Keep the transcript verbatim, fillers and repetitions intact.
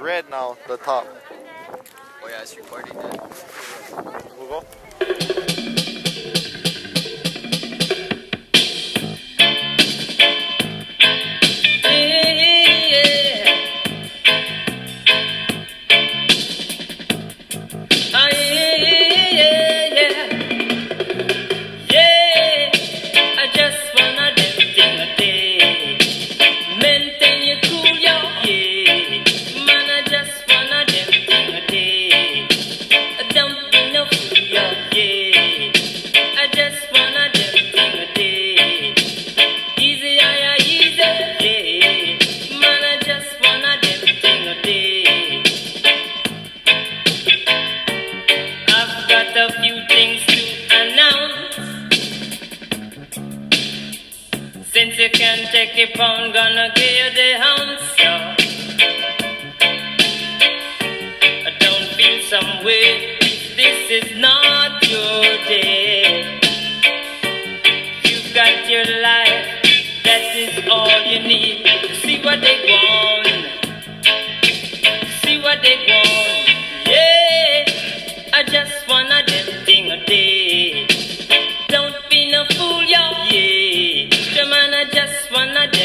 red now, the top. Oh yeah, it's recording that. Move on. Since you can't take your pound, gonna give you the ounce, yeah. I don't feel some way, this is not your day. You got your life, that is all you need. See what they want, see what they want, yeah. I just wanna them thing a day. Don't be no fool, yo, yeah. I just wanna